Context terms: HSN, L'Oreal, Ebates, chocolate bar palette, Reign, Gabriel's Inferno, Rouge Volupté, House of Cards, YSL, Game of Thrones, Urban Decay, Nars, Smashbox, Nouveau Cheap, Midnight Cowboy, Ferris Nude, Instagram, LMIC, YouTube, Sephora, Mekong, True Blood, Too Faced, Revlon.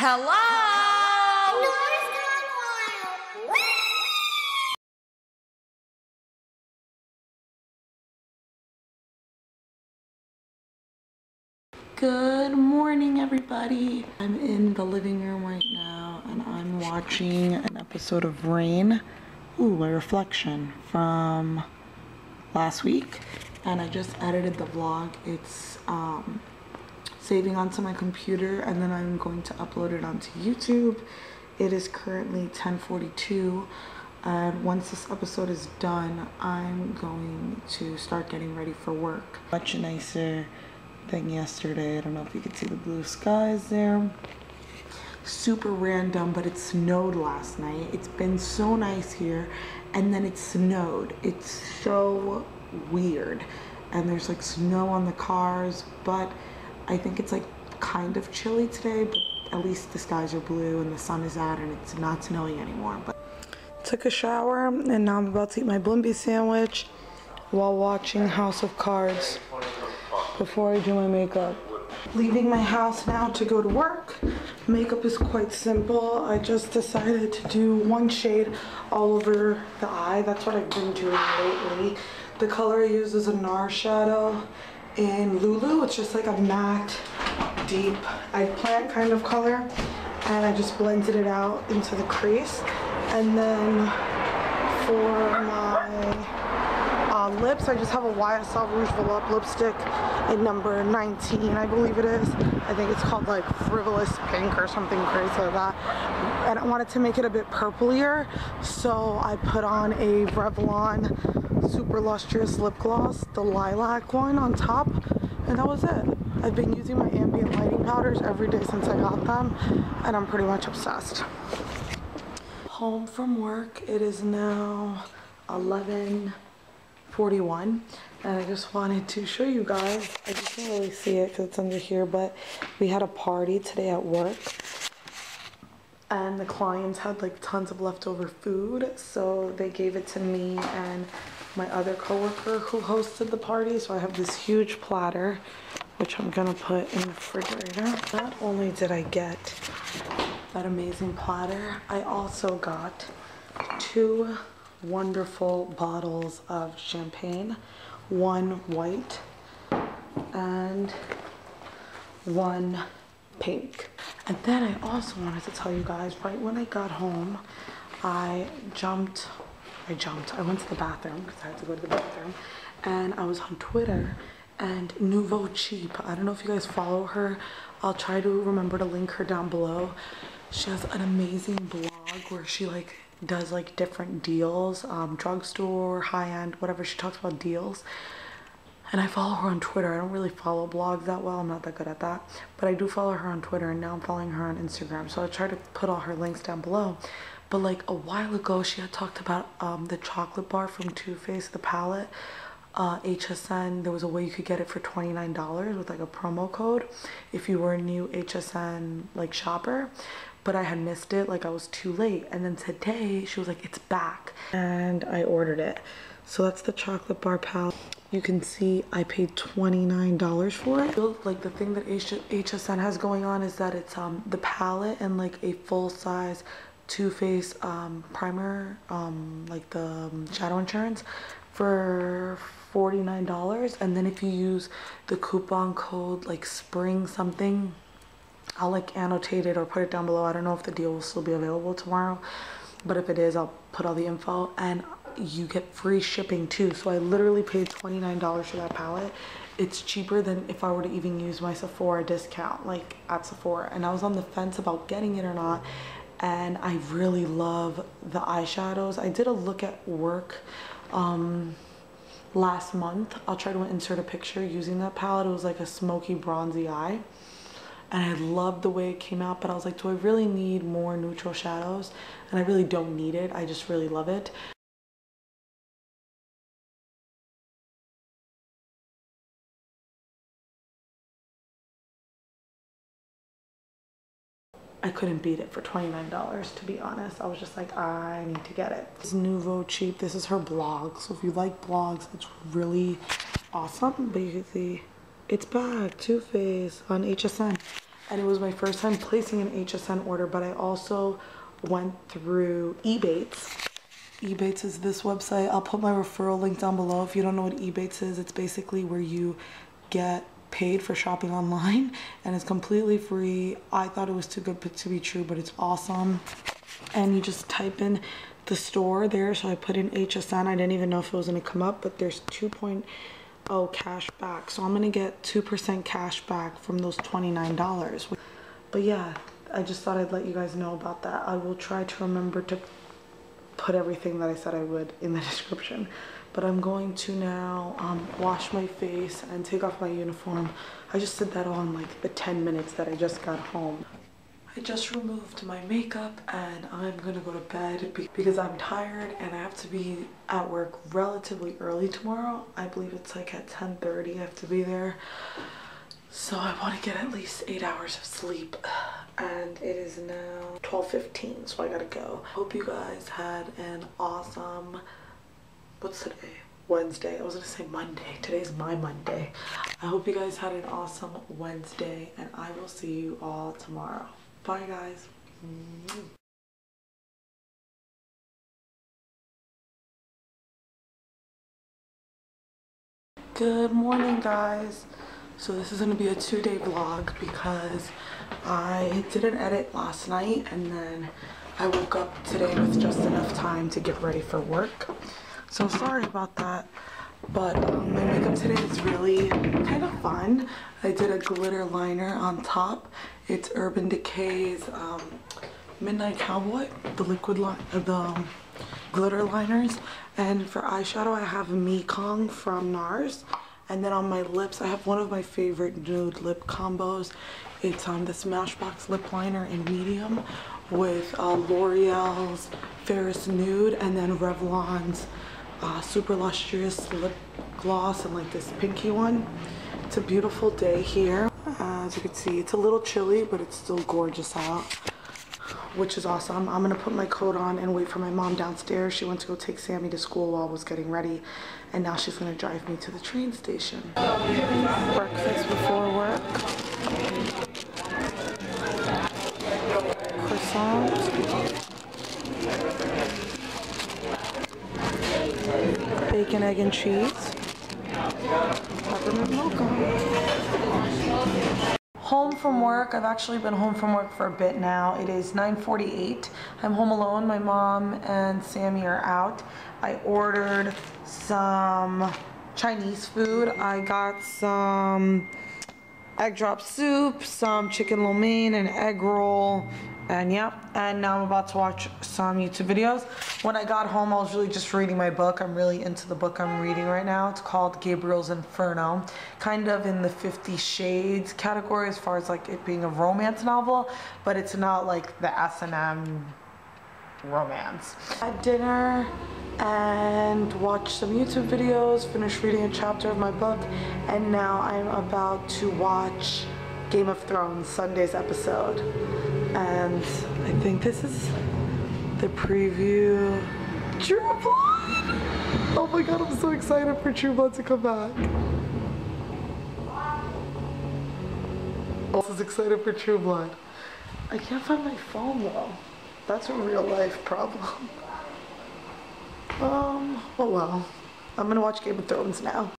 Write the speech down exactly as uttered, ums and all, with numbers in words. Hello? Hello. Good morning, everybody. I'm in the living room right now, and I'm watching an episode of Reign. Ooh, a reflection from last week. And I just edited the vlog. It's um, saving onto my computer, and then I'm going to upload it onto YouTube. It is currently ten forty-two, and once this episode is done, I'm going to start getting ready for work. Much nicer than yesterday. I don't know if you can see the blue skies there. Super random, but it snowed last night. It's been so nice here, and then it snowed. It's so weird, and there's like snow on the cars, but I think it's like kind of chilly today, but at least the skies are blue and the sun is out and it's not snowing anymore. But took a shower, and now I'm about to eat my Bloomby sandwich while watching House of Cards before I do my makeup. Leaving my house now to go to work. Makeup is quite simple. I just decided to do one shade all over the eye. That's what I've been doing lately. The color I use is a Nars shadow in Lulu. It's just like a matte, deep eggplant kind of color. And I just blended it out into the crease. And then for my uh, lips, I just have a Y S L Rouge Volupté lipstick in number nineteen, I believe it is. I think it's called like Frivolous Pink or something crazy like that. And I wanted to make it a bit purplier, so I put on a Revlon Super Lustrous lip gloss, the lilac one on top, and that was it. I've been using my ambient lighting powders every day since I got them, and I'm pretty much obsessed. Home from work. It is now eleven forty-one, and I just wanted to show you guys. I just can't really see it because it's under here, but we had a party today at work, and the clients had like tons of leftover food, so they gave it to me and my other coworker who hosted the party. So I have this huge platter, which I'm gonna put in the refrigerator. Not only did I get that amazing platter, I also got two wonderful bottles of champagne, one white and one pink. And then I also wanted to tell you guys, right when I got home, I jumped, I jumped, I went to the bathroom because I had to go to the bathroom, and I was on Twitter, and Nouveau Cheap, I don't know if you guys follow her, I'll try to remember to link her down below. She has an amazing blog where she like does like different deals, um, drugstore, high-end, whatever, she talks about deals. And I follow her on Twitter. I don't really follow blogs that well. I'm not that good at that. But I do follow her on Twitter, and now I'm following her on Instagram. So I'll try to put all her links down below. But like a while ago, she had talked about um, the chocolate bar from Too Faced, the palette. Uh, H S N, there was a way you could get it for twenty-nine dollars with like a promo code if you were a new H S N like shopper. But I had missed it. Like I was too late. And then today, she was like, it's back. And I ordered it. So that's the chocolate bar palette. You can see I paid twenty-nine dollars for it. Like the thing that H S N has going on is that it's um the palette and like a full-size Too Faced um, primer, um, like the shadow insurance for forty-nine dollars. And then if you use the coupon code like spring something, I'll like annotate it or put it down below. I don't know if the deal will still be available tomorrow, but if it is, I'll put all the info. And you get free shipping too, so I literally paid twenty-nine dollars for that palette. It's cheaper than if I were to even use my Sephora discount, like at Sephora. And I was on the fence about getting it or not, and I really love the eyeshadows. I did a look at work um, last month. I'll try to insert a picture using that palette. It was like a smoky bronzy eye, and I loved the way it came out, but I was like, do I really need more neutral shadows? And I really don't need it. I just really love it. I couldn't beat it for twenty-nine dollars, to be honest. I was just like, I need to get it. This is Nouveau Cheap. This is her blog. So if you like blogs, it's really awesome. But you can see it's back, Too Faced on H S N. and it was my first time placing an H S N order, but I also went through Ebates. Ebates is this website. I'll put my referral link down below. If you don't know what Ebates is, it's basically where you get paid for shopping online, and it's completely free. I thought it was too good to be true, but it's awesome. And you just type in the store there, so I put in H S N. I didn't even know if it was going to come up, but there's two point oh cash back, so I'm going to get two percent cash back from those twenty-nine dollars. But yeah, I just thought I'd let you guys know about that. I will try to remember to put everything that I said I would in the description. But I'm going to now um, wash my face and take off my uniform. I just did that all in like the ten minutes that I just got home. I just removed my makeup and I'm gonna go to bed because I'm tired and I have to be at work relatively early tomorrow. I believe it's like at ten thirty I have to be there. So I want to get at least eight hours of sleep, and it is now twelve fifteen, so I gotta go. Hope you guys had an awesome, what's today? Wednesday. I was gonna say Monday. Today's my Monday. I hope you guys had an awesome Wednesday, and I will see you all tomorrow. Bye, guys. Mm-hmm. Good morning, guys. So this is going to be a two-day vlog because I didn't edit last night, and then I woke up today with just enough time to get ready for work. So sorry about that, but um, my makeup today is really kind of fun. I did a glitter liner on top. It's Urban Decay's um, Midnight Cowboy, the liquid line, uh, the um, glitter liners. And for eyeshadow, I have Mekong from Nars. And then on my lips, I have one of my favorite nude lip combos. It's on um, the Smashbox lip liner in medium with uh, L'Oreal's Ferris Nude, and then Revlon's uh, super lustrous lip gloss, and like this pinky one. It's a beautiful day here. Uh, as you can see, it's a little chilly, but it's still gorgeous out, which is awesome. I'm gonna put my coat on and wait for my mom downstairs. She went to go take Sammy to school while I was getting ready, and now she's gonna drive me to the train station. Breakfast before work. Croissant. Bacon, egg, and cheese. Peppermint mocha. Home from work. I've actually been home from work for a bit now. It is nine forty-eight. I'm home alone. My mom and Sammy are out. I ordered some Chinese food. I got some egg drop soup, some chicken lo mein, an egg roll, and yep. And now I'm about to watch some YouTube videos. When I got home, I was really just reading my book. I'm really into the book I'm reading right now. It's called Gabriel's Inferno, kind of in the fifty shades category as far as like it being a romance novel, but it's not like the S and M romance. Had dinner and watched some YouTube videos, finished reading a chapter of my book, and now I'm about to watch Game of Thrones, Sunday's episode. And I think this is the preview. True Blood! Oh my god, I'm so excited for True Blood to come back. I was excited for True Blood. I can't find my phone though. That's a real life problem. Um, oh well. I'm gonna watch Game of Thrones now.